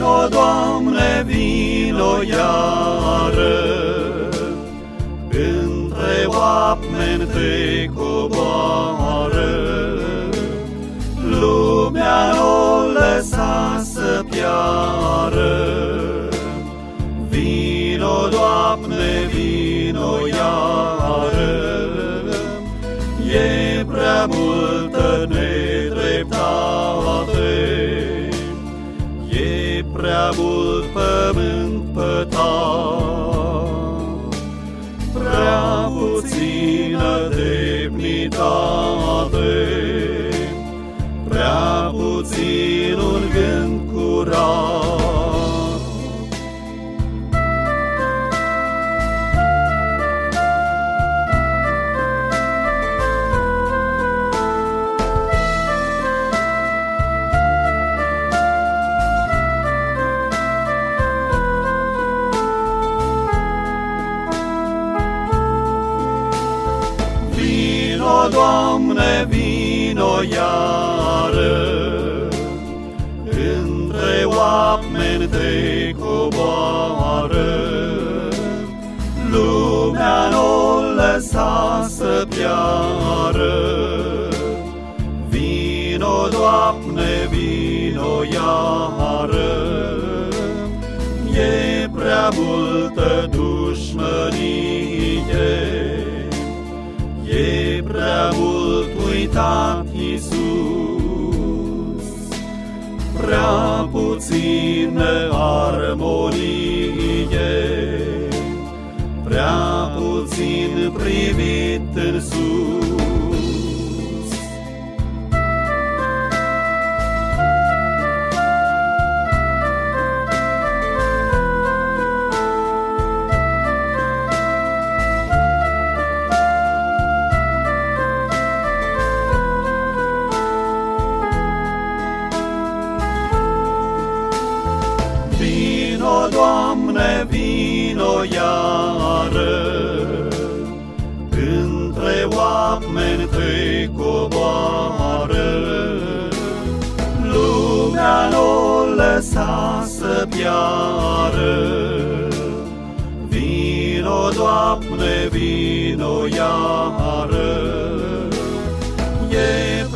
Vino, Doamne, vino iară, între oameni te coboară, lumea nu lăsa să piară. Vino, Doamne, vino iară, e prea multă nedreptate, e prea mult pământ pătat, prea puțină demnitate, prea puțin un gând curat. Vino, Doamne, vino iară, între oameni te coboară, lumea nu lăsa să piară. Vino, Doamne, vino iară, e prea multă dușmănie, e prea mult uitat Iisus, prea puțină armonie, prea puțin privit în sus. Vino, Doamne, vino iară, între oameni te coboară, lumea nu lăsa să piară. Vino, Doamne, vino iară, e